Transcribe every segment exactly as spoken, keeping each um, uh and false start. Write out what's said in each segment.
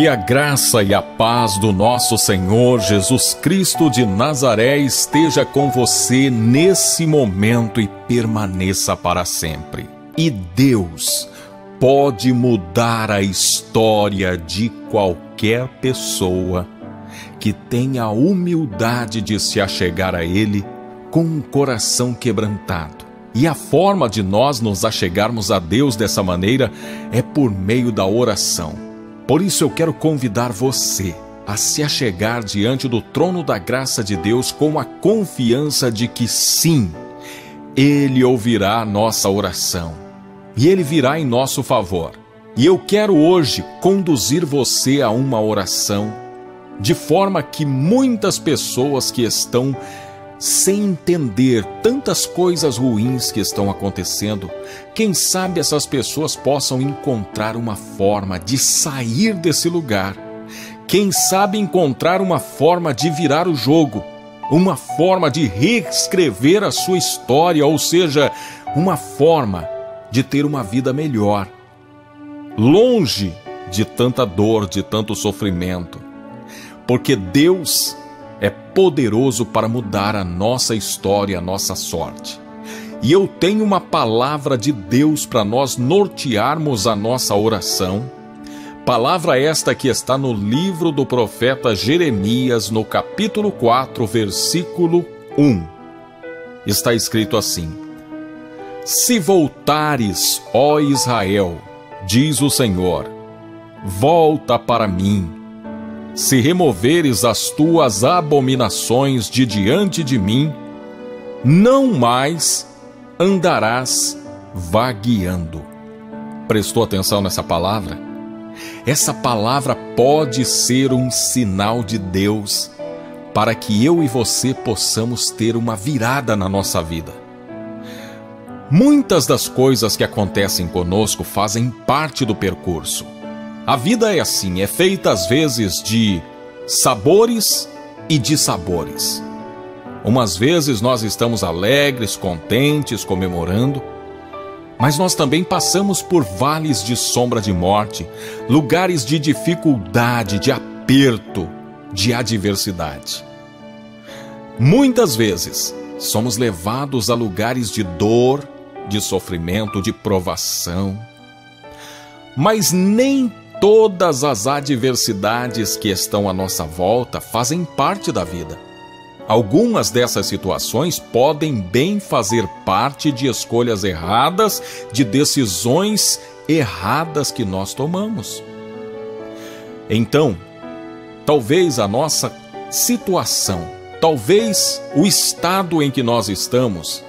Que a graça e a paz do nosso Senhor Jesus Cristo de Nazaré esteja com você nesse momento e permaneça para sempre. E Deus pode mudar a história de qualquer pessoa que tenha a humildade de se achegar a Ele com um coração quebrantado. E a forma de nós nos achegarmos a Deus dessa maneira é por meio da oração. Por isso eu quero convidar você a se achegar diante do trono da graça de Deus com a confiança de que sim, Ele ouvirá a nossa oração e Ele virá em nosso favor. E eu quero hoje conduzir você a uma oração de forma que muitas pessoas que estão sem entender tantas coisas ruins que estão acontecendo, quem sabe essas pessoas possam encontrar uma forma de sair desse lugar. Quem sabe encontrar uma forma de virar o jogo, uma forma de reescrever a sua história, ou seja, uma forma de ter uma vida melhor, longe de tanta dor, de tanto sofrimento. Porque Deus é poderoso para mudar a nossa história, a nossa sorte. E eu tenho uma palavra de Deus para nós nortearmos a nossa oração. Palavra esta que está no livro do profeta Jeremias, no capítulo quatro, versículo um. Está escrito assim: Se voltares, ó Israel, diz o Senhor, volta para mim. Se removeres as tuas abominações de diante de mim, não mais andarás vagueando. Prestou atenção nessa palavra? Essa palavra pode ser um sinal de Deus para que eu e você possamos ter uma virada na nossa vida. Muitas das coisas que acontecem conosco fazem parte do percurso. A vida é assim, é feita às vezes de sabores e dissabores. Umas vezes nós estamos alegres, contentes, comemorando, mas nós também passamos por vales de sombra de morte, lugares de dificuldade, de aperto, de adversidade. Muitas vezes somos levados a lugares de dor, de sofrimento, de provação, mas nem todas as adversidades que estão à nossa volta fazem parte da vida. Algumas dessas situações podem bem fazer parte de escolhas erradas, de decisões erradas que nós tomamos. Então, talvez a nossa situação, talvez o estado em que nós estamos,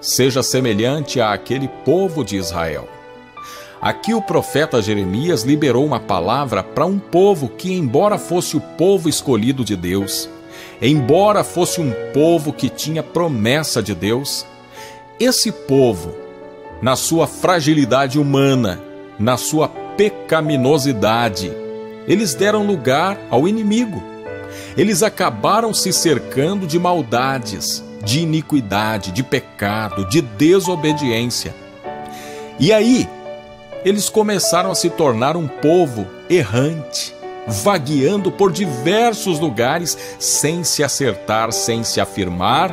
seja semelhante àquele povo de Israel. Aqui o profeta Jeremias liberou uma palavra para um povo que, embora fosse o povo escolhido de Deus, embora fosse um povo que tinha promessa de Deus, esse povo, na sua fragilidade humana, na sua pecaminosidade, eles deram lugar ao inimigo. Eles acabaram se cercando de maldades, de iniquidade, de pecado, de desobediência. E aí, eles começaram a se tornar um povo errante, vagueando por diversos lugares, sem se acertar, sem se afirmar,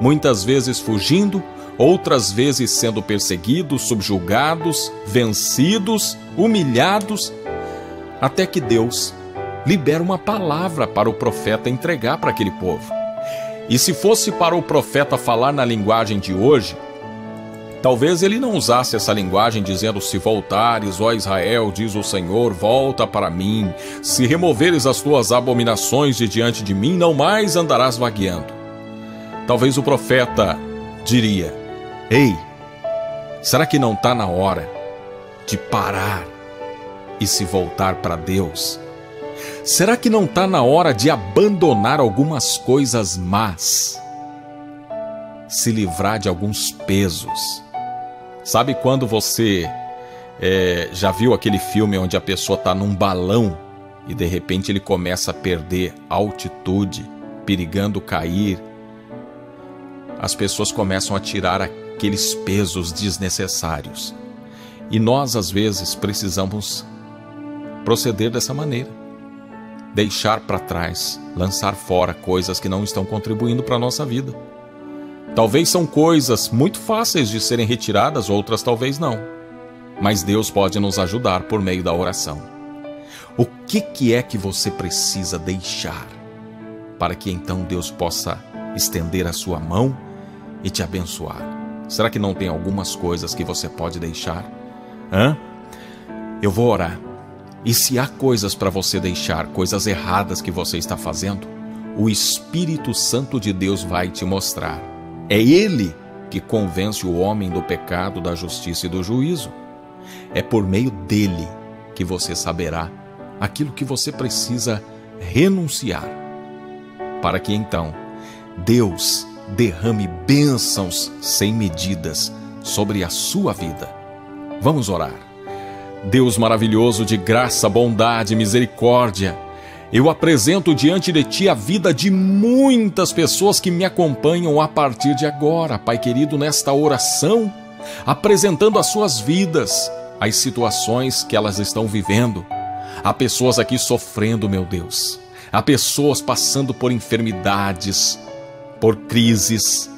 muitas vezes fugindo, outras vezes sendo perseguidos, subjugados, vencidos, humilhados, até que Deus libera uma palavra para o profeta entregar para aquele povo. E se fosse para o profeta falar na linguagem de hoje, talvez ele não usasse essa linguagem dizendo: se voltares, ó Israel, diz o Senhor, volta para mim. Se removeres as tuas abominações de diante de mim, não mais andarás vagueando. Talvez o profeta diria: ei, será que não está na hora de parar e se voltar para Deus? Será que não está na hora de abandonar algumas coisas más? Se livrar de alguns pesos? Sabe quando você é, já viu aquele filme onde a pessoa está num balão e de repente ele começa a perder altitude, perigando cair? As pessoas começam a tirar aqueles pesos desnecessários. E nós, às vezes, precisamos proceder dessa maneira. deixar para trás, lançar fora coisas que não estão contribuindo para a nossa vida. Talvez são coisas muito fáceis de serem retiradas, outras talvez não. Mas Deus pode nos ajudar por meio da oração. O que, que é que você precisa deixar para que então Deus possa estender a sua mão e te abençoar? Será que não tem algumas coisas que você pode deixar? Hã? Eu vou orar. E se há coisas para você deixar, coisas erradas que você está fazendo, o Espírito Santo de Deus vai te mostrar. É Ele que convence o homem do pecado, da justiça e do juízo. É por meio dele que você saberá aquilo que você precisa renunciar, para que então Deus derrame bênçãos sem medidas sobre a sua vida. Vamos orar. Deus maravilhoso, de graça, bondade e misericórdia, eu apresento diante de Ti a vida de muitas pessoas que me acompanham a partir de agora, Pai querido, nesta oração, apresentando as suas vidas, as situações que elas estão vivendo. Há pessoas aqui sofrendo, meu Deus. Há pessoas passando por enfermidades, por crises,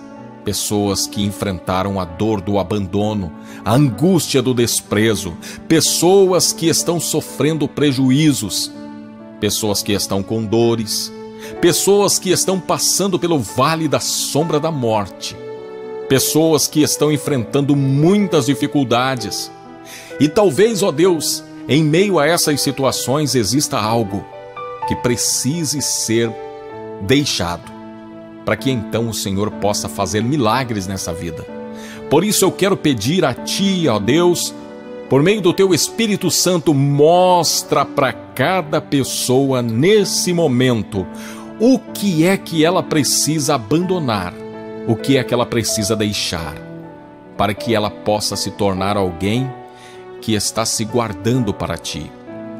pessoas que enfrentaram a dor do abandono, a angústia do desprezo, pessoas que estão sofrendo prejuízos, pessoas que estão com dores, pessoas que estão passando pelo vale da sombra da morte, pessoas que estão enfrentando muitas dificuldades. E talvez, ó Deus, em meio a essas situações exista algo que precise ser deixado, para que então o Senhor possa fazer milagres nessa vida. Por isso eu quero pedir a Ti, ó Deus, por meio do Teu Espírito Santo, mostra para cada pessoa nesse momento o que é que ela precisa abandonar, o que é que ela precisa deixar, para que ela possa se tornar alguém que está se guardando para Ti,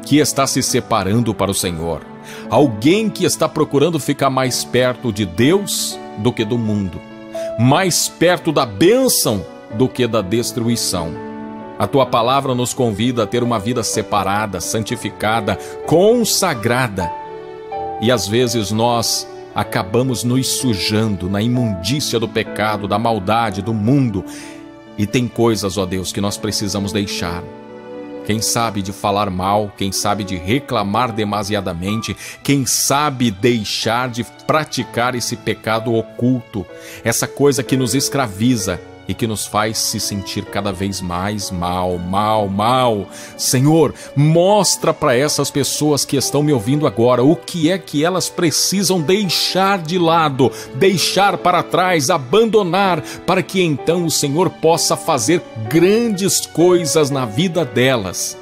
que está se separando para o Senhor, alguém que está procurando ficar mais perto de Deus do que do mundo, mais perto da bênção do que da destruição. A Tua palavra nos convida a ter uma vida separada, santificada, consagrada. E às vezes nós acabamos nos sujando na imundícia do pecado, da maldade, do mundo. E tem coisas, ó Deus, que nós precisamos deixar. Quem sabe de falar mal, quem sabe de reclamar demasiadamente, quem sabe deixar de praticar esse pecado oculto, essa coisa que nos escraviza e que nos faz se sentir cada vez mais mal, mal, mal. Senhor, mostra para essas pessoas que estão me ouvindo agora o que é que elas precisam deixar de lado, deixar para trás, abandonar, para que então o Senhor possa fazer grandes coisas na vida delas.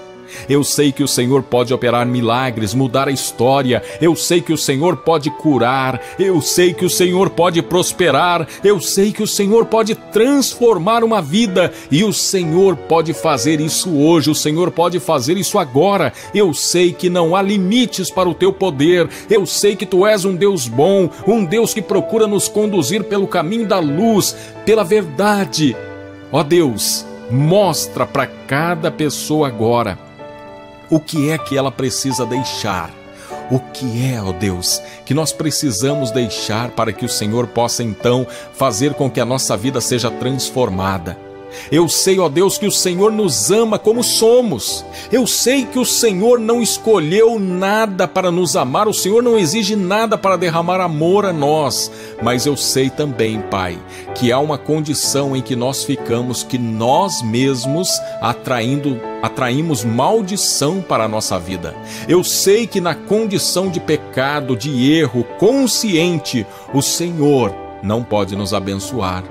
Eu sei que o Senhor pode operar milagres, mudar a história. Eu sei que o Senhor pode curar. Eu sei que o Senhor pode prosperar. Eu sei que o Senhor pode transformar uma vida. E o Senhor pode fazer isso hoje. O Senhor pode fazer isso agora. Eu sei que não há limites para o Teu poder. Eu sei que Tu és um Deus bom, um Deus que procura nos conduzir pelo caminho da luz, pela verdade. Ó Deus, mostra para cada pessoa agora o que é que ela precisa deixar. O que é, ó Deus, que nós precisamos deixar para que o Senhor possa então fazer com que a nossa vida seja transformada. Eu sei, ó Deus, que o Senhor nos ama como somos. Eu sei que o Senhor não escolheu nada para nos amar. O Senhor não exige nada para derramar amor a nós. Mas eu sei também, Pai, que há uma condição em que nós ficamos, que nós mesmos atraindo Atraímos maldição para a nossa vida. Eu sei que na condição de pecado, de erro consciente, o Senhor não pode nos abençoar,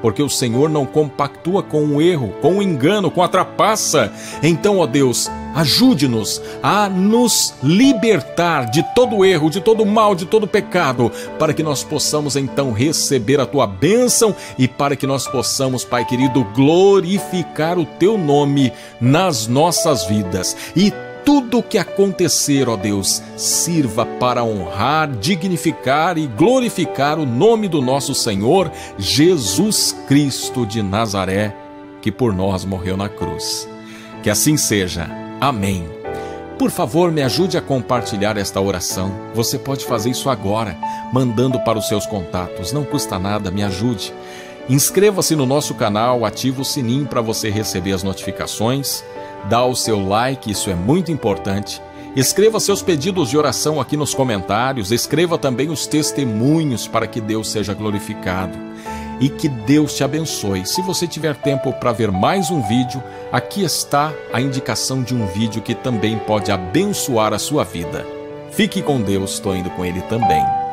porque o Senhor não compactua com o erro, com o engano, com a trapaça. Então, ó Deus, ajude-nos a nos libertar de todo erro, de todo mal, de todo pecado, para que nós possamos então receber a Tua bênção e para que nós possamos, Pai querido, glorificar o Teu nome nas nossas vidas. E tudo o que acontecer, ó Deus, sirva para honrar, dignificar e glorificar o nome do nosso Senhor Jesus Cristo de Nazaré, que por nós morreu na cruz. Que assim seja. Amém. Por favor, me ajude a compartilhar esta oração. Você pode fazer isso agora, mandando para os seus contatos. Não custa nada, me ajude. Inscreva-se no nosso canal, ative o sininho para você receber as notificações. Dá o seu like, isso é muito importante. Escreva seus pedidos de oração aqui nos comentários. Escreva também os testemunhos para que Deus seja glorificado. E que Deus te abençoe. Se você tiver tempo para ver mais um vídeo, aqui está a indicação de um vídeo que também pode abençoar a sua vida. Fique com Deus, estou indo com Ele também.